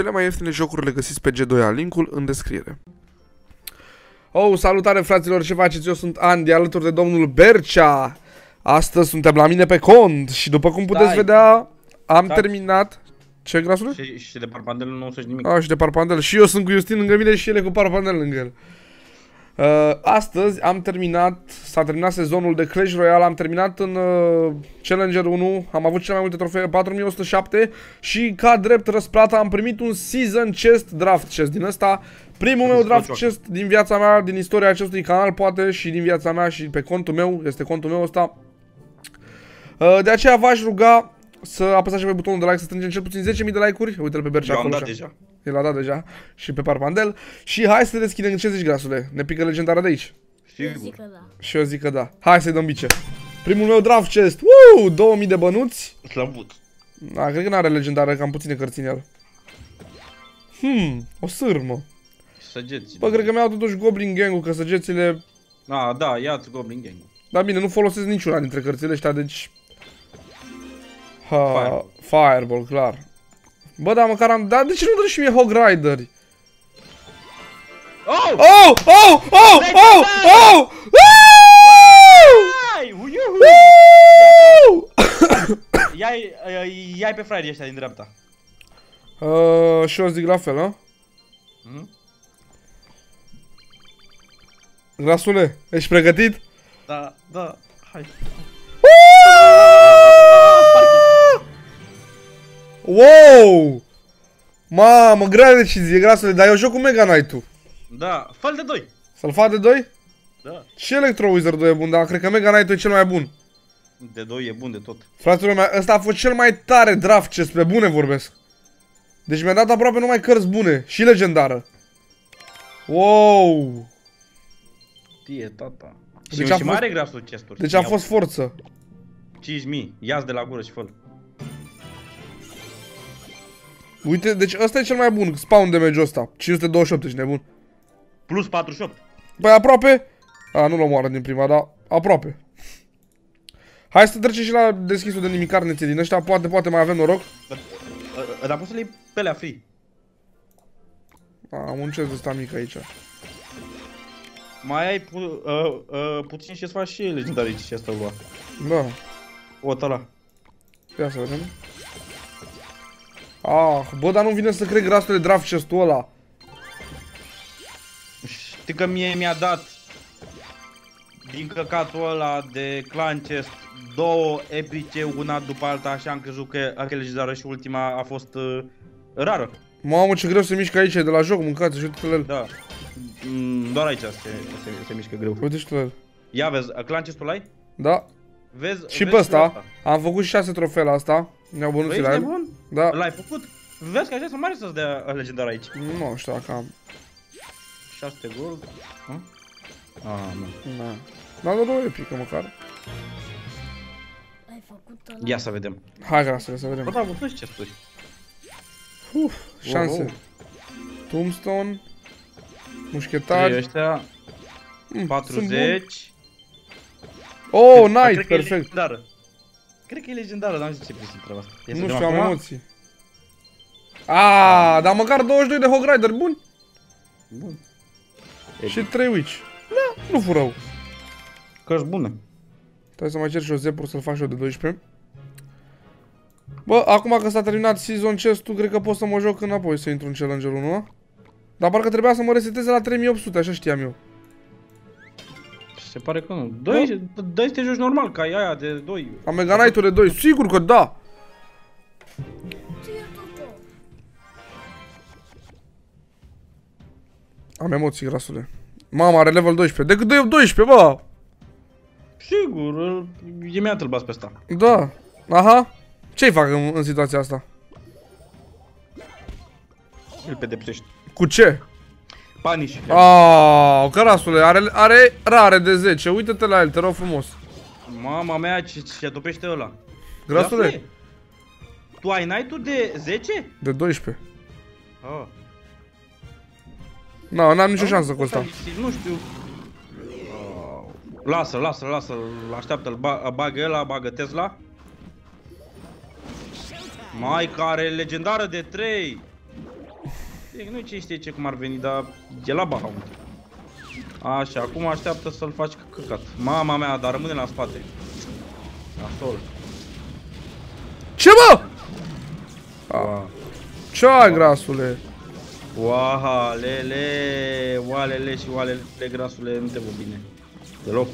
Cele mai ieftine jocuri le găsiți pe G2A, linkul în descriere. Oh, salutare fraților, ce faceți? Eu sunt Andy, alături de domnul Bercea. Astăzi suntem la mine pe cont și după cum puteți vedea, am terminat... Ce, grasule? Și de parpandel nu o să-și nimic. Ah, și de parpandel. Și eu sunt cu Justin lângă mine și ele cu parpandel lângă el. Astăzi am terminat, s-a terminat sezonul de Clash Royale, am terminat în Challenger 1, am avut cele mai multe trofee, 4107 și ca drept răsplată am primit un Season Chest Draft Chest din ăsta, primul meu Draft Chest din viața mea, din istoria acestui canal poate și din viața mea și pe contul meu, este contul meu ăsta. De aceea v-aș ruga să apăsați și pe butonul de like, să strângem cel puțin 10.000 de like-uri, uite-l pe Bercea acolo. El a dat deja și pe parpandel. Și hai să deschidem, ce zici, grasule? Ne pică legendara de aici? Sigur. Și eu zic că da. Hai să-i dăm bice. Primul meu draft chest. Uuu, 2000 de bănuți. Slăbut. Da, cred că n-are legendară, cam puține cărți în el. O sârmă. Săgeți. Bă, cred că mi-au totuși Goblin Gang-ul, că săgețile... A, da, ia-ți Goblin Gang-ul. Dar bine, nu folosesc niciuna dintre cărțile ăștia, deci... Ha, Fireball, clar. Bă, dar măcar am... Dar de ce nu dă și mie Hog Rider? Oh! Oh! Oh! Oh! Oh! Oh! Ia-i pe fraierii ăștia din dreapta. Și eu zic la fel, a? Grasule, ești pregătit? Da, da, hai. Wow! Mamă, grea decizie, grasule, dar eu joc cu Mega Knight-ul. Da, fă-l de 2. Să-l fac de 2? Da. Și Electro Wizard 2 e bun, dar cred că Mega Knight-ul e cel mai bun. De 2 e bun de tot. Fratele meu, ăsta a fost cel mai tare draft chest, pe bune vorbesc. Deci mi-a dat aproape numai cărți bune și legendară. Wow! Tie, tata. Deci și mai are grasul chest-uri. Deci a fost forță. 5.000, ia-ți de la gură și fă-l. Uite, deci ăsta e cel mai bun spawn damage-ul ăsta, 528, ești nebun. Plus 48. Păi aproape. A, nu-l omoară din prima, dar aproape. Hai să trecem și la deschisul de nimicarnețe din ăștia, poate mai avem noroc. Dar poți să le iei pe alea free. Am un chest ăsta mic aici. Mai ai puțin și-ți faci și legendarii și asta lua. Da. O, tăla. Ia să vedem. Ah, bă, dar nu vine să cred grasule draft chest-ul ăla. Știi că mie mi-a dat din căcatul ăla de clan chest două epice, una după alta, așa am crezut că acele legendară și ultima a fost rară. Mamă, ce greu se mișcă aici, de la joc, mâncați, uite-l el. Da, doar aici se mișcă greu. Uite-l el. Ia vezi, clan chest-ul ai? Da. Vezi, și pe ăsta, am făcut 6 trofee la asta. Mi-au bănuții la el. Da. L-ai făcut? Vezi că așa sunt mari să-ți dea legendar aici. Nu știu dacă am 6 gold. Ah, nu. Dar doar o epică măcar. Ia să vedem. Hai, grasule, să vedem. Bă, da, vă ce spui. Uf, șanse. Tombstone. Mușchetari. Ăștia 40. Oh, Knight, perfect. Cred că e legendară, dar nu știu ce prezintă treaba asta. Nu știu, am emoții. Aaaa, dar măcar 22 de Hog Rider buni. Bun. Și 3 Witch. Da, nu furau. Căci bună. Trebuie să mai cer și o Zephyr să-l fac și eu de 12. Bă, acum că s-a terminat Season Chest-ul, cred că pot să mă joc înapoi să intru în Challenger 1, nu? Dar parcă trebuia să mă reseteze la 3800, așa știam eu. Se pare că nu. Dă-i să te joci normal, ca aia de 2. A Mega Knight-ul de 2, sigur că da! Am emoții, grasule. Mama, are level 12. Decât 12, bă! Sigur, e mi-a întâlbat pe ăsta. Da. Aha. Ce-i fac în situația asta? Îl pedepsești. Cu ce? Panici. Aaaa, carasule, are rare de 10, uite-te la el, te rog frumos. Mama mea, ce atopește ăla. Grasule, tu ai Knight-ul de 10? De 12. Ah. Na, n-am nicio șansă cu ăsta. Nu știu. Lasă-l, așteaptă-l, bagă ăla, bagă Tesla. Mai care legendară de 3. Nu ce știe ce cum ar veni, dar e la Bahaut. Așa, acum așteaptă să-l faci căcat. Mama mea, dar rămâne la spate. Nasol. Ce bă? Ce ai, grasule? Oalele, oalele și oalele, grasule, nu te văd bine. Deloc.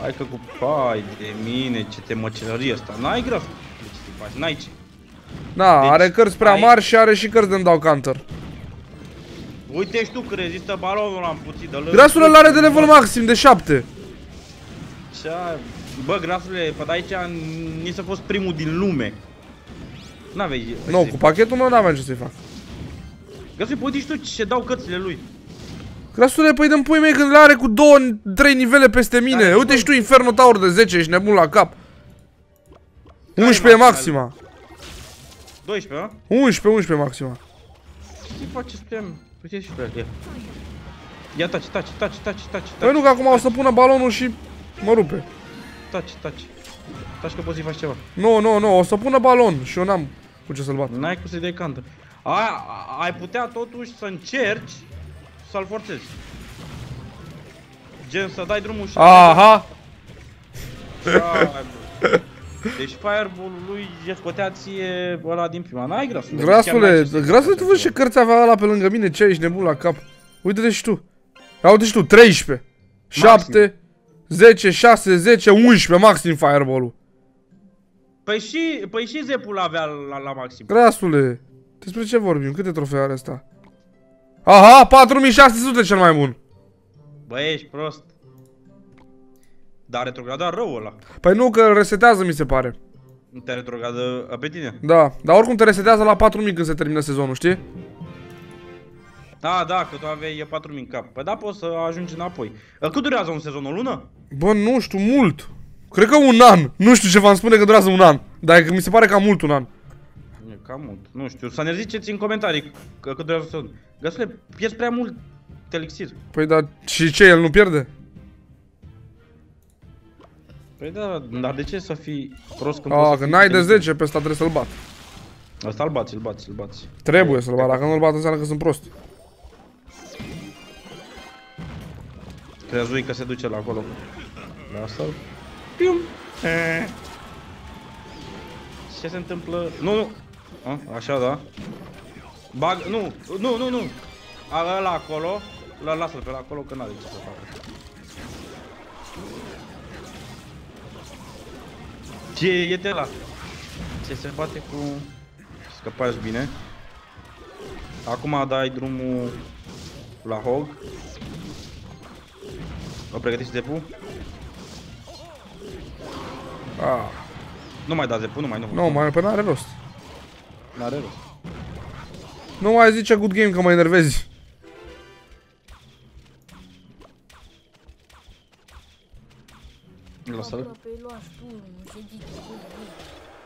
Hai că cu pai de mine, ce te măcelării asta. N-ai gras. Deci te faci, n-ai ce. Da, deci, are cărți prea mari și are și cărți de-mi dau counter. Uite și tu că rezistă balonul la puțin de lângă. Grasul are de level maxim de 7. Ce-a... Bă, grasule, pe aici ni s-a fost primul din lume. N-avei... Nu, cu pachetul meu n-aveam ce să-i fac. Grasule, păi uite și tu ce dau cărțile lui. Grasule, păi dă-mi pui mei când le are cu 2-3 nivele peste mine. Uite și tu Inferno Tower de 10, ești nebun la cap. 11 maxima. 12, a? 11 maxima. Ce faci, suntem? Uite și pe el. Ia taci, taci, taci, taci, taci. Păi nu, că acum o să pună balonul și mă rupe. Taci, taci. Taci că poți să-i faci ceva. Nu, nu, nu, o să pună balon și eu n-am cu ce să-l bat. N-ai cum să-i dai cantă. Ai putea totuși să încerci să-l forțezi. Gen să dai drumul și... Aha! Deci fireball-ul lui scotea ție ăla din prima, n-ai grasul. Grasule, tu vezi ce cărți avea ăla pe lângă mine, ce ești nebun la cap. Uite-te și tu. Ia uite și tu, 13, 7, 10, 6, 10, 11 maxim fireball-ul. Păi și zepul avea la maxim. Grasule, despre ce vorbim? Câte trofee are asta? Aha, 4600 cel mai bun. Bă, ești prost. Dar retrograda rău ăla. Păi nu, că resetează, mi se pare. Te retrogradă pe tine? Da, dar oricum te resetează la 4000 când se termină sezonul, știi? Da, da, că tu aveai 4000 în cap. Păi da, poți să ajungi înapoi. Cât durează un sezon, o lună? Bă, nu știu, mult. Cred că un an. Nu știu ce v-am spune că durează un an. Dar mi se pare cam mult un an. E cam mult, nu știu. Să ne ziceți în comentarii cât durează un sezon. Găsule, pierzi prea mult elixir. Păi da, și ce, el nu pierde? Păi da, dar de ce să fii prost când poți să fii... n-ai de 10, pe ăsta trebuie să-l bat. Ăsta îl bați, îl bați, îl bați. Trebuie să-l bat, dacă nu-l bat înseamnă că sunt prost. Crezui că se duce la acolo. Lasă-l. Pium! Ce se întâmplă? Nu, nu! Așa, da. Bag, nu, nu, nu, nu! Ăla acolo, lasă-l pe acolo că n-are ce să facă. Ce e de la? Ce se bate cu... Scăpați bine. Acum dai drumul la Hog. O pregătești zepu? Nu mai da zepu, nu mai nu. Nu mai, pe n-are rost. N-are rost. Nu mai zice good game că mă enervezi. Lăsă-l.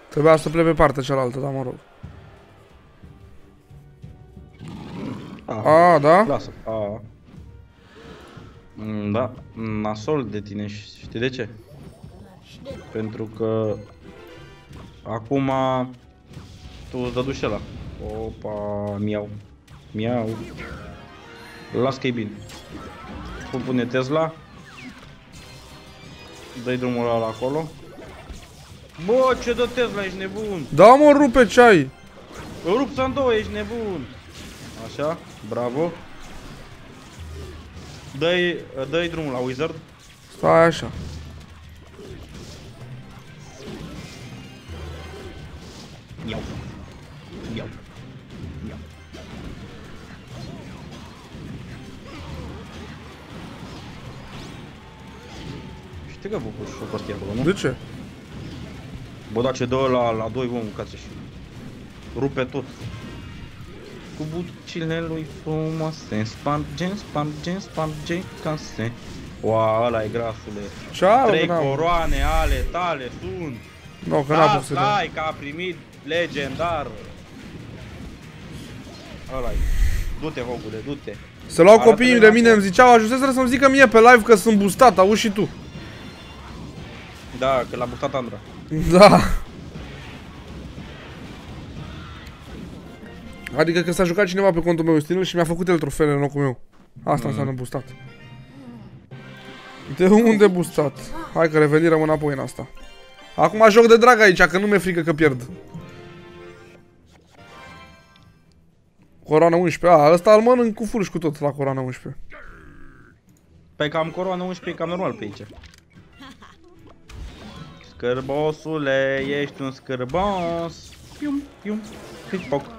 Trebuia să plec pe partea cealaltă, dar mă rog. A, da? Lasă. A. Da, nasol de tine, știi de ce? Pentru că acum tu îți dăduși ăla. Opa, miau. Miau. Las că e bine. Cum pune Tesla? Dă-i drumul ăla acolo. Bă, ce dă Tesla, ești nebun. Da, mă, rupe ce ai. Îl rup să-n două, ești nebun. Așa, bravo. Dă-i drumul la Wizard. Stai așa. Iau. Iau. Iau. Știi că bucur și o prostie acolo, nu? De ce? Bă, dar ce dă la 2, bă, mâncați și rupe tot. Cu bucile lui frumoase, sparge, sparge, sparge case. Oa, ăla e grasule. Ceau, 3 coroane ale tale sunt. No, că n-a pus să dă. Stai, că a primit legendar. Ăla-i. Du-te, Hogule, du-te. Se luau copiii de mine, îmi ziceau, ajunseseră să-mi zică mie pe live că sunt boostat, auzi și tu. Da, că l-a boostat Andra. Da. Adică că s-a jucat cineva pe contul meu Stinel și mi-a făcut el trofeele în locul meu. Asta înseamnă boostat. De unde boostat? Hai că revenii rămân apoi în asta. Acum joc de drag aici, că nu mi-e frică că pierd. Coroana 11, a, ăsta îl mănânc cu furci cu tot la coroana 11. Păi cam coroana 11 e cam normal pe aici. Scârbosule, ești un scârbos. Pium, pium, pic-poc.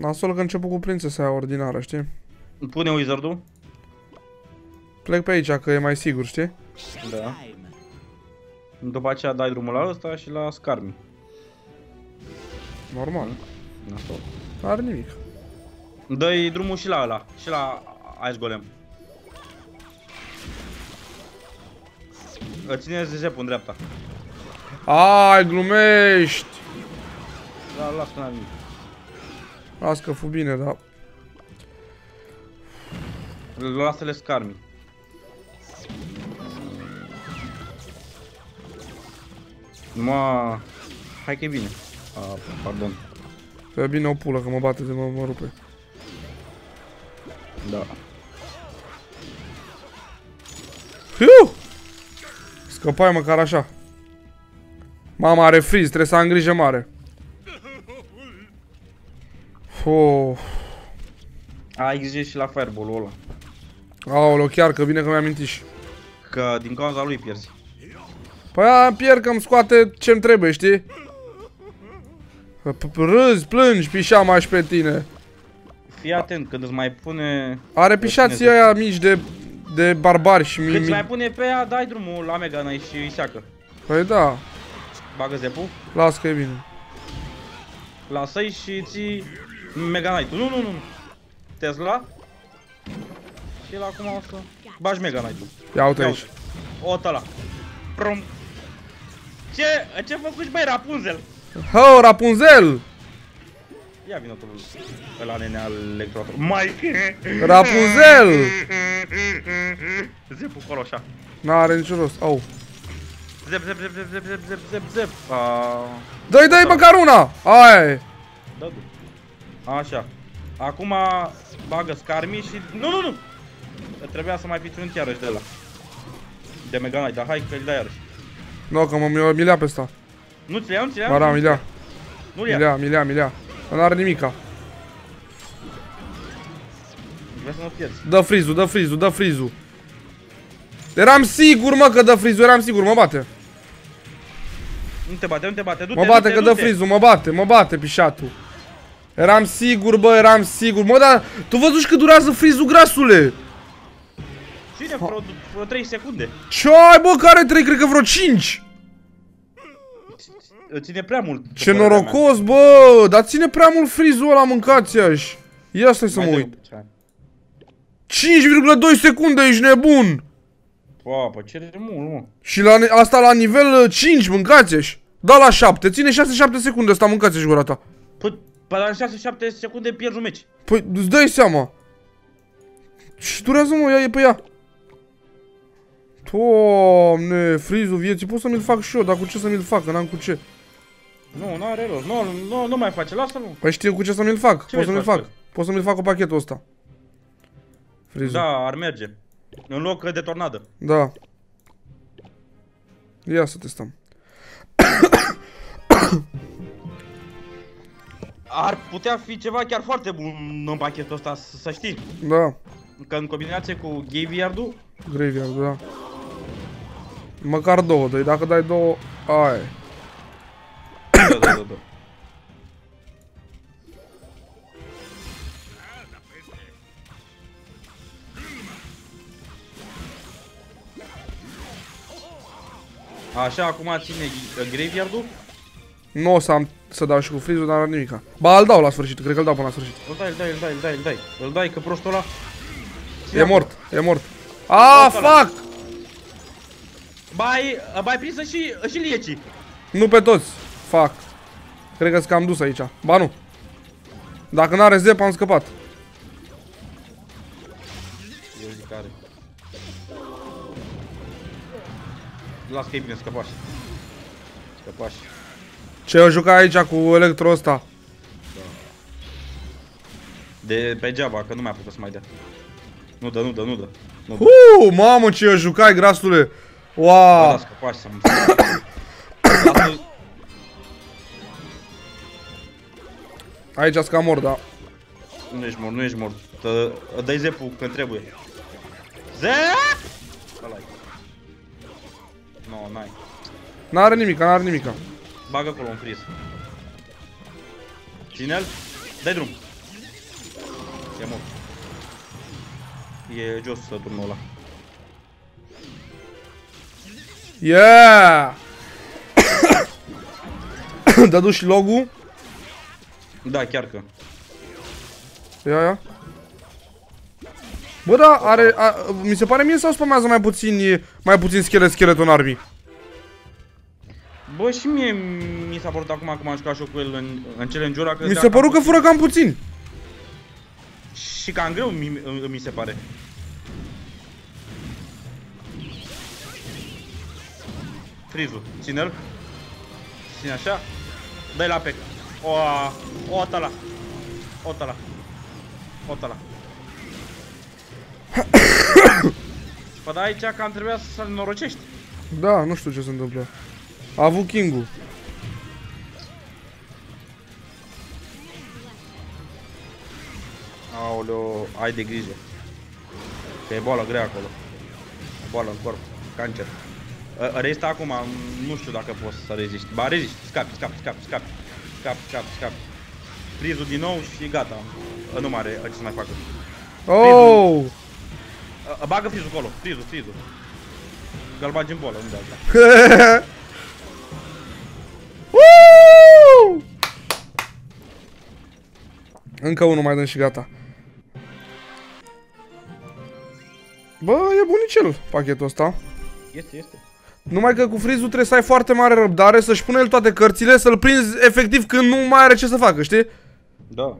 Nasol că început cu prințesa aia ordinară, știi? Îl pune wizardul? Plec pe aici, că e mai sigur, știi? Da. După aceea dai drumul la ăsta și la scarmi. Normal. Nasol. N-are nimic. Dă-i drumul și la ăla, și la Ice Golem. Ține zepul în dreapta. Ai, glumești! Da, las că n-am nimic. Las că fu bine, da. Lasă-le scarmi. Ma, hai că e bine. Ah, pardon. E bine o pulă, că mă bate de mă rupe. Da. Hiu! Scăpai măcar așa. Mama are freeze, trebuie să am grijă mare. Oh. Ai grijă și la fireball-ul ăla. Aoleo, chiar că bine că mi-am amintit. Că din cauza lui pierzi. Păi pierd că îmi scoate ce-mi trebuie, știi? Râzi, plângi, pișama aș pe tine. Fii atent, când îți mai pune... Are pișații aia mici de barbari și mii. Când mai pune pe ea, dai drumul la Mega Knight și îi seacă. Păi da. Bagă zepul. Las că e bine. Lasă-i și ții Mega Knight-ul. Nu, nu, nu. Tesla. Și el acum o să... Bagi Mega Knight-ul. Ia uite aici. O-tă ăla. Prum. Ce făcuși, băi, Rapunzel? Ho, Rapunzel! Ia vină tot ăla nenea Electro. Mike! Rapunzel! Zepul colo așa. N-are niciun rost. Au. Zep, zep, zep, zep, zep, zep, zep, zep. Dă-i, dă-i măcar una! Hai! Dă-i. Așa. Acum bagă scarmii și... Nu, nu, nu! Trebuia să mai pici un iarăși de ăla. De Mega Knight, dar hai că-l dai iarăși. Nu, că mi-l ia pe ăsta. Nu ți-l ia, nu ți-l ia? Ba da, mi-l ia. Nu-l ia. Mi-l ia. N-are nimica. Vreau să mă pierzi. Dă freeze-ul, dă freeze-ul, dă freeze-ul. Eram sigur, mă, că dă freeze-ul, eram sigur, mă bate. Nu te bate, nu te bate, du-te, mă bate că dă freeze-ul, mă bate, pișatul. Eram sigur, bă, eram sigur. Mă, dar tu văzuși că durează freeze-ul, grasule? Cine, vreo 3 secunde. Ce ai, bă, care 3, cred că vreo 5. Ține prea mult. Ce norocos, bă! Dar ține prea mult freeze-ul ăla, mâncați-aș. Ia stai să mă uit. 5,2 secunde, ești nebun! Pă, ce mult, mă. Și asta la nivel 5, mâncați-aș. Da, la 7, ține 6-7 secunde ăsta, mâncați-aș gura ta. Păi, la 6-7 secunde pierzi un meci. Păi, îți dai seama. Și durează, mă, ea e pe ea. Doamne, freeze-ul vieții, pot să mi-l fac și eu, dar cu ce să mi-l fac, că n-am cu ce. Nu, n-are rost. Nu mai face, lasă-l. Păi știu cu ce să mi-l fac. Pot să mi-l fac. Pot să mi-l fac cu pachetul ăsta. Freeze-ul. Da, ar merge. În loc de tornadă. Da. Ia să testăm. Ar putea fi ceva chiar foarte bun în pachetul ăsta, să știi. Da. Că în combinație cu Graveyard-ul. Graveyard-ul, da. Măcar două, dă-i. Dacă dai două, ai. Da. Așa, acum ține Graveyard-ul. Nu o să am să dau și cu freeze-ul, dar n-am nimica. Ba, îl dau la sfârșit, cred că îl dau până la sfârșit. Îl dai, că prostul ăla... E mort, e mort. Ah, fuck! Bai prinsă și liecii. Nu pe toți, fuck. Cred că-s cam dus aici. Ba nu. Dacă n-are zep, am scăpat. Las că e bine, scăpași. Ce o juca aici cu Electro ăsta? Da. De degeaba, că nu mai apucă să mai dea. Nu dă, nu dă, nu dă. Mamă, ce o jucai, grasule! Wow! Da, scăpași să-mi... Aici sunt cam mort, da. Nu ești mort, nu ești mort. Dai zepul când trebuie. Zep! Ăla-i. No, n-ai. N-are nimica, n-are nimica. Bagă acolo un freeze. Ține-l. Dai drum. E mort. E jos turnul ăla. Yeah! Dă duci logul. Da, chiar că. Ia, ia. Bă, da, are... mi se pare mie sau spamează mai puțin... Mai puțin schelet în armii? Bă, și mie mi s-a părut acum că m-am jucat și eu cu el în challenge-ul ăla. Mi se părut că fură cam puțin. Și cam greu mi se pare. Freeze-ul, ține-l. Ține așa. Dă-i la pec. O atala. O atala. O atala. Păi da, aici cam trebuia să-l norocești. Da, nu știu ce se întâmplă. A avut King-ul. Aoleo, ai de grijă. Că e boală grea acolo. Boală în corp, cancer. Rezista acum, nu știu dacă poți să reziști. Ba, reziști, scapi, scapi, scapi, scapi. Scapi, scapi, scapi. Prizul din nou și gata. Nu mai are ce să mai facă. Oh! Bagă frizul acolo, frizul, frizul. Că-l bagi în bolă, unde alta. Încă unul mai dăm și gata. Bă, e bunicel pachetul ăsta. Este, este. Numai că cu frizul trebuie să ai foarte mare răbdare, să-și pune el toate cărțile, să-l prinzi efectiv când nu mai are ce să facă, știi? Da.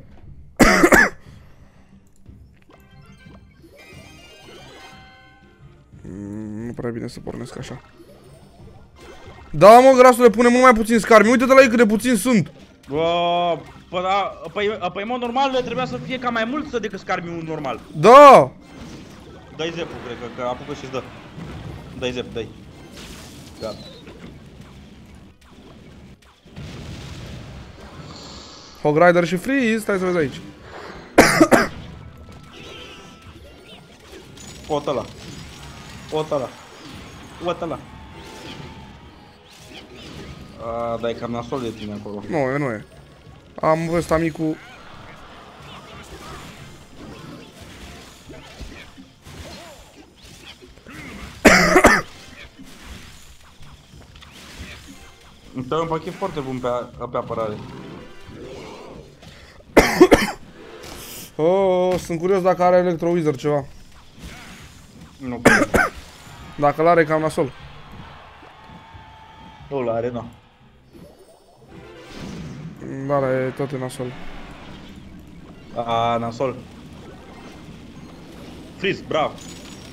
Nu prea bine să pornesc așa. Da, mă, grasule, pune mult mai puțin scarmi. Uite-te la ei cât de puțin sunt. Păi, mod normal, trebuia să fie cam mai mult decât scarmiul normal. Da! Dai zepul, cred că apucă și-ți dă. Dai zep, dai. Gata. Hog Rider și freeze, stai să vezi aici. Ota la. Ota la. Ota la. A, dar e cam nasol de tine acolo. Nu e, nu e. Am văzut amicul. Îmi dai un pachet foarte bun pe apărare. Oh, sunt curios dacă are Electro Wizard ceva. Nu. Dacă l-are, cam nasol. Nu l-are, nu. Da, dar e tot nasol. A, nasol. Freeze, bravo.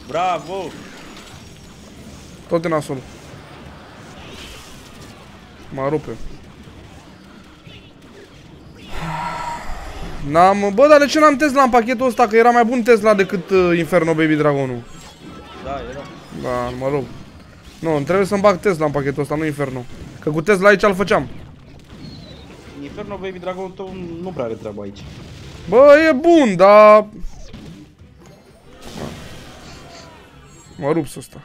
Bravo. Tot nasol. Mă rupe. N-am, bă, dar de ce n-am Tesla în pachetul ăsta? Că era mai bun Tesla decât Inferno Baby Dragonul. Da, era. Da, mă rog. Nu, trebuie să-mi bag Tesla în pachetul ăsta, nu Inferno. Că cu Tesla aici îl făceam. Inferno Baby Dragonul tău nu prea are treaba aici. Bă, e bun, dar... Mă rup ăsta.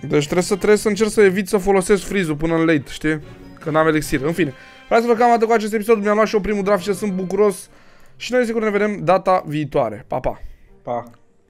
Deci trebuie să încerc să evit să folosesc freeze-ul până în late, știi? Că n-am elixir. În fine. Vreau să vă cam atât cu acest episod. Mi-am luat și eu primul draft și sunt bucuros. Și noi sigur ne vedem data viitoare. Pa, pa! Pa!